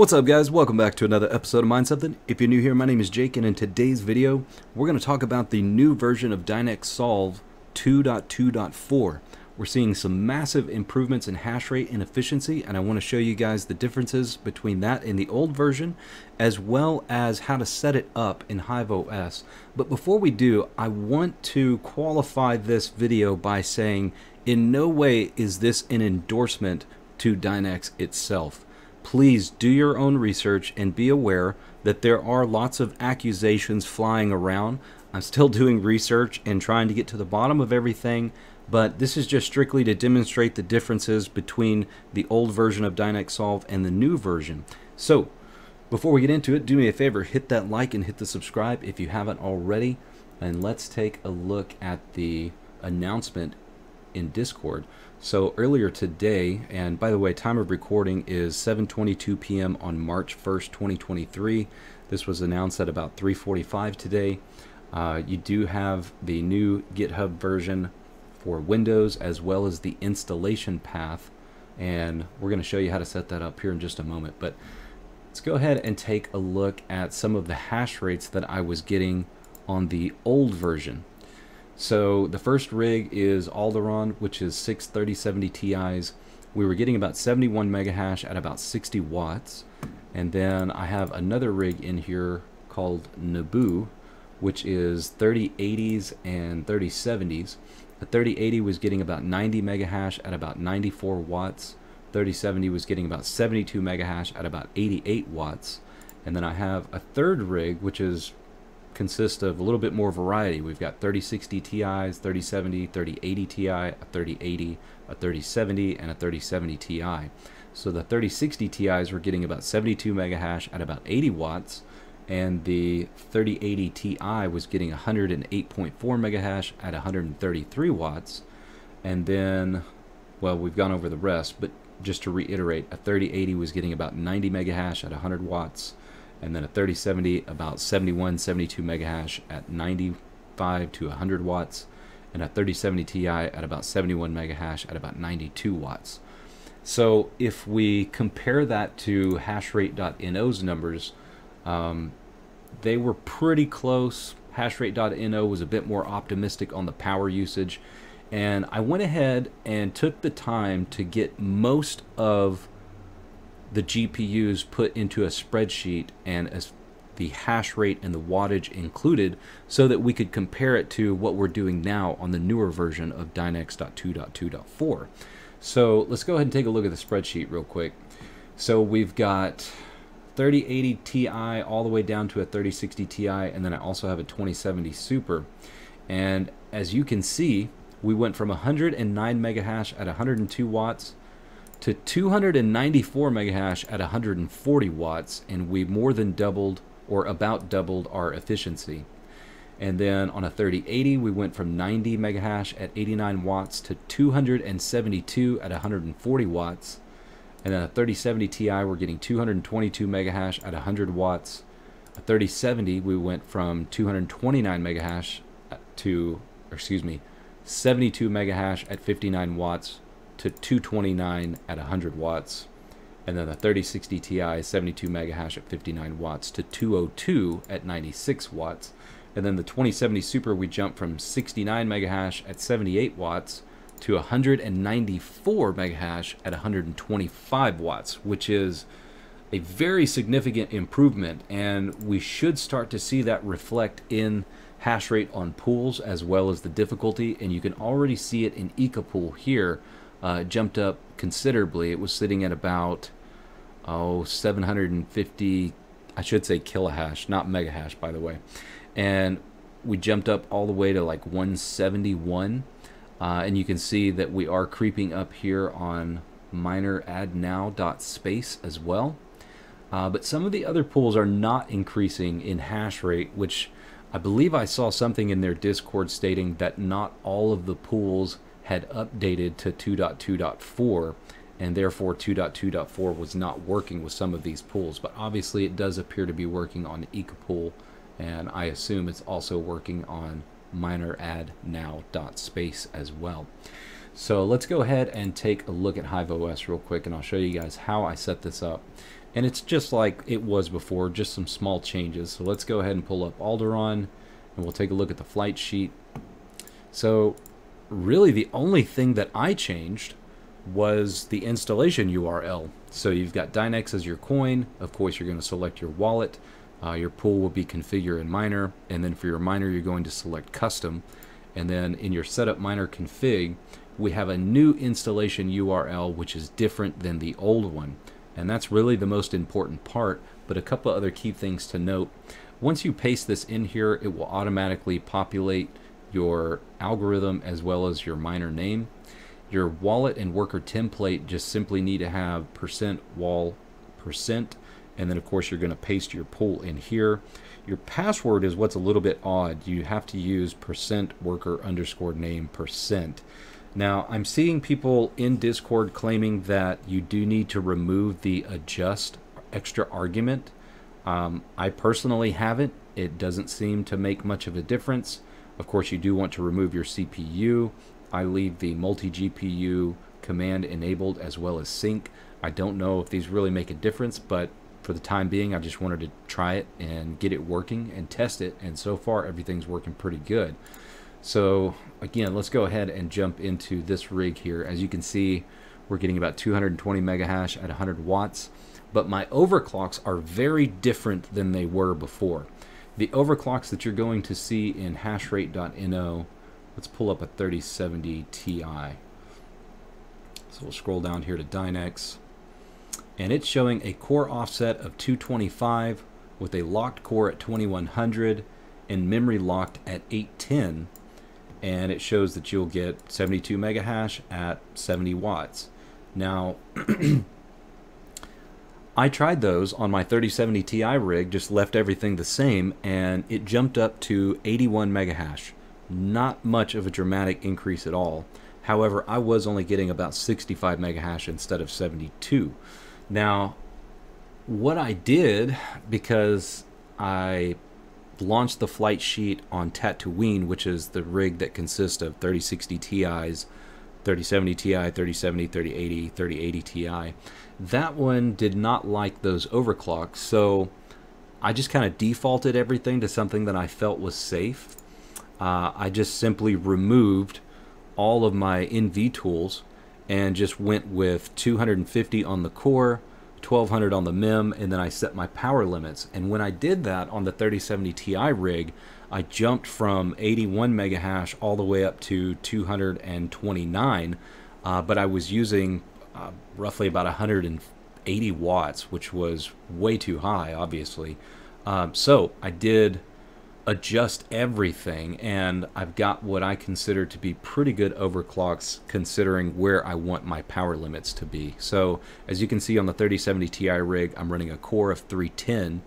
What's up guys, welcome back to another episode of Mind Something. If you're new here, my name is Jake, and in today's video, we're going to talk about the new version of Dynex Solve 2.2.4. We're seeing some massive improvements in hash rate and efficiency, and I want to show you guys the differences between that and the old version, as well as how to set it up in Hive OS. But before we do, I want to qualify this video by saying, in no way is this an endorsement to Dynex itself. Please do your own research and be aware that there are lots of accusations flying around. I'm still doing research and trying to get to the bottom of everything, but this is just strictly to demonstrate the differences between the old version of Dynex Solve and the new version. So before we get into it, do me a favor, hit that like and hit the subscribe if you haven't already, and let's take a look at the announcement in Discord. So earlier today, and by the way, time of recording is 7:22 p.m. on March 1st, 2023. This was announced at about 3:45 today. You do have the new GitHub version for Windows, as well as the installation path, and we're going to show you how to set that up here in just a moment. But let's go ahead and take a look at some of the hash rates that I was getting on the old version. So the first rig is Alderaan, which is 6 3070 Ti's. We were getting about 71 mega hash at about 60 watts. And then I have another rig in here called Naboo, which is 3080s and 3070s. The 3080 was getting about 90 mega hash at about 94 watts. 3070 was getting about 72 mega hash at about 88 watts. And then I have a third rig, which is consists of a little bit more variety. We've got 3060 Ti's, 3070, 3080 Ti, a 3080, a 3070, and a 3070 Ti. So the 3060 Ti's were getting about 72 mega hash at about 80 watts, and the 3080 Ti was getting 108.4 mega hash at 133 watts. And then, well, we've gone over the rest, but just to reiterate, a 3080 was getting about 90 mega hash at 100 watts. And then a 3070 about 71, 72 mega hash at 95 to 100 watts, and a 3070 Ti at about 71 mega hash at about 92 watts. So if we compare that to Hashrate.no's numbers, they were pretty close. Hashrate.no was a bit more optimistic on the power usage, and I went ahead and took the time to get most of the GPUs put into a spreadsheet, and as the hash rate and the wattage included, so that we could compare it to what we're doing now on the newer version of Dynex.2.2.4. So let's go ahead and take a look at the spreadsheet real quick. So we've got 3080 Ti all the way down to a 3060 Ti, and then I also have a 2070 Super. And as you can see, we went from 109 mega hash at 102 watts to 294 mega hash at 140 watts, and we more than doubled, or about doubled, our efficiency. And then on a 3080, we went from 90 mega hash at 89 watts to 272 at 140 watts. And then a 3070 Ti, we're getting 222 mega hash at 100 watts. A 3070, we went from 229 mega hash to, 72 mega hash at 59 watts to 229 at 100 watts, and then the 3060 Ti 72 mega hash at 59 watts to 202 at 96 watts, and then the 2070 Super we jumped from 69 mega hash at 78 watts to 194 mega hash at 125 watts, which is a very significant improvement, and we should start to see that reflect in hash rate on pools as well as the difficulty, and you can already see it in Ekapool here. Jumped up considerably. It was sitting at about 750, I should say kilohash, not mega hash, by the way, and we jumped up all the way to like 171, and you can see that we are creeping up here on MinerAndNow.space as well, but some of the other pools are not increasing in hash rate, which I believe I saw something in their Discord stating that not all of the pools had updated to 2.2.4, and therefore 2.2.4 was not working with some of these pools. But obviously it does appear to be working on Ekapool, and I assume it's also working on MinerAndNow.space as well. So let's go ahead and take a look at Hive OS real quick, and I'll show you guys how I set this up. And it's just like it was before, just some small changes. So let's go ahead and pull up Alderaan, and we'll take a look at the flight sheet. So really the only thing that I changed was the installation URL. So you've got Dynex as your coin. Of course, you're going to select your wallet. Your pool will be configure and miner. And then for your miner, you're going to select custom. And then in your setup miner config, we have a new installation URL, which is different than the old one. And that's really the most important part. But a couple other key things to note. Once you paste this in here, it will automatically populate your algorithm as well as your miner name. Your wallet and worker template just simply need to have %wall%. And then of course you're going to paste your pool in here. Your password is what's a little bit odd. You have to use %worker_name%. Now I'm seeing people in Discord claiming that you do need to remove the adjust extra argument. I personally haven't. It doesn't seem to make much of a difference. Of course you do want to remove your CPU. I leave the multi-GPU command enabled as well as sync. I don't know if these really make a difference, but for the time being I just wanted to try it and get it working and test it, and so far everything's working pretty good. So again, let's go ahead and jump into this rig here. As you can see, we're getting about 220 mega hash at 100 watts, but my overclocks are very different than they were before. The overclocks that you're going to see in Hashrate.no, let's pull up a 3070 Ti. So we'll scroll down here to Dynex, and it's showing a core offset of 225 with a locked core at 2100 and memory locked at 810, and it shows that you'll get 72 mega hash at 70 watts. Now, I tried those on my 3070 Ti rig, just left everything the same, and it jumped up to 81 mega hash. Not much of a dramatic increase at all. However, I was only getting about 65 mega hash instead of 72. Now, what I did, because I launched the flight sheet on Tatooine, which is the rig that consists of 3060 Ti's, 3070 Ti, 3070, 3080, 3080 Ti, that one did not like those overclocks, so I just kind of defaulted everything to something that I felt was safe. I just simply removed all of my NV tools and just went with 250 on the core, 1200 on the mem, and then I set my power limits. And when I did that on the 3070 Ti rig, I jumped from 81 mega hash all the way up to 229, but I was using roughly about 180 watts, which was way too high, obviously. So I did adjust everything, and I've got what I consider to be pretty good overclocks considering where I want my power limits to be. So as you can see on the 3070 Ti rig, I'm running a core of 310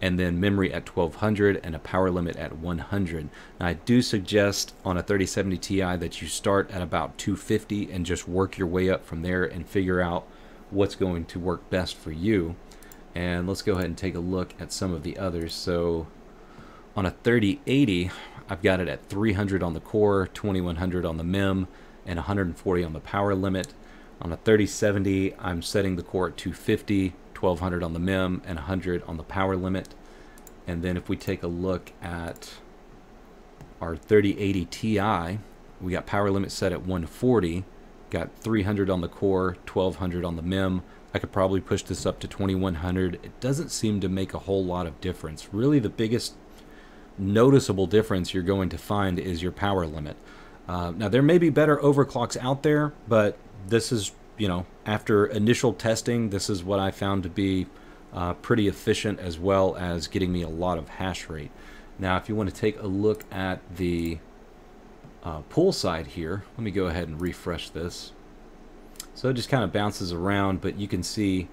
and then memory at 1200 and a power limit at 100. Now, I do suggest on a 3070 Ti that you start at about 250 and just work your way up from there and figure out what's going to work best for you. And let's go ahead and take a look at some of the others. So on a 3080, I've got it at 300 on the core, 2100 on the mem, and 140 on the power limit. On a 3070, I'm setting the core at 250, 1200 on the mem, and 100 on the power limit. And then if we take a look at our 3080 Ti, we got power limit set at 140, got 300 on the core, 1200 on the mem. I could probably push this up to 2100. It doesn't seem to make a whole lot of difference. Really, the biggest noticeable difference you're going to find is your power limit. Now, there may be better overclocks out there, but this is, you know, after initial testing, this is what I found to be pretty efficient, as well as getting me a lot of hash rate. Now, if you want to take a look at the pool side here, let me go ahead and refresh this. So it just kind of bounces around, but you can see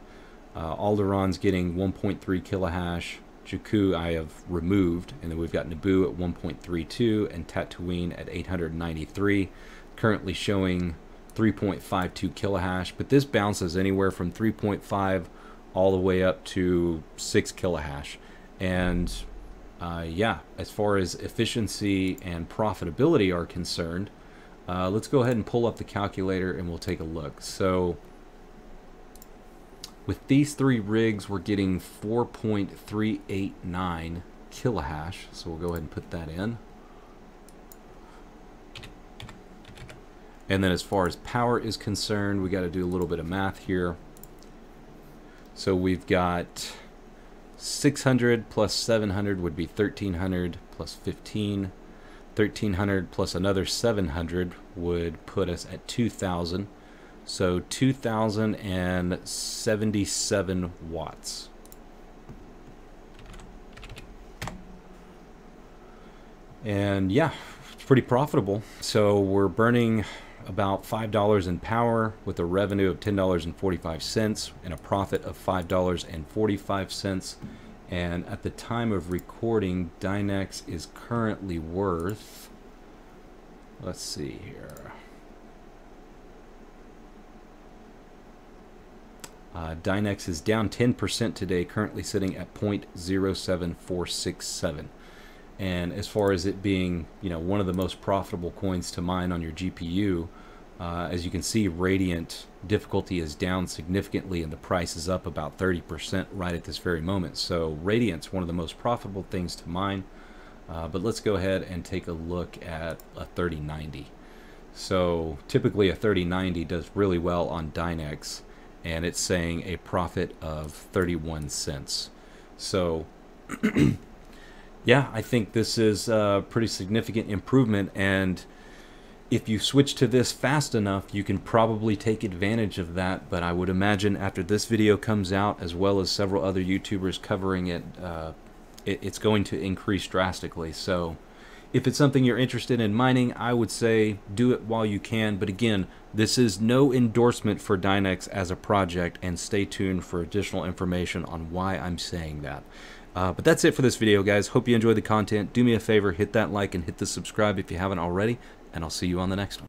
Alderaan's getting 1.3 kilohash. Jakku I have removed, and then we've got Naboo at 1.32 and Tatooine at 893, currently showing 3.52 kilohash, but this bounces anywhere from 3.5 all the way up to 6 kilohash. And yeah, as far as efficiency and profitability are concerned, let's go ahead and pull up the calculator and we'll take a look. So With these three rigs, we're getting 4.389 kilohash. So we'll go ahead and put that in. And then as far as power is concerned, we got to do a little bit of math here. So we've got 600 plus 700 would be 1300 plus 15. 1300 plus another 700 would put us at 2000. So 2077 watts. And yeah, it's pretty profitable. So we're burning about $5 in power with a revenue of $10.45 and a profit of $5.45. And at the time of recording, Dynex is currently worth, let's see here. Dynex is down 10% today, currently sitting at 0.07467. And as far as it being, you know, one of the most profitable coins to mine on your GPU, as you can see, Radiant difficulty is down significantly and the price is up about 30% right at this very moment. So Radiant's one of the most profitable things to mine. But let's go ahead and take a look at a 3090. So typically a 3090 does really well on Dynex, and it's saying a profit of 31 cents. So yeah, I think this is a pretty significant improvement, and if you switch to this fast enough, you can probably take advantage of that. But I would imagine after this video comes out, as well as several other YouTubers covering it, it's going to increase drastically. So if it's something you're interested in mining, I would say do it while you can. But again, this is no endorsement for Dynex as a project, and stay tuned for additional information on why I'm saying that. But that's it for this video, guys. Hope you enjoyed the content. Do me a favor, hit that like and hit the subscribe if you haven't already, and I'll see you on the next one.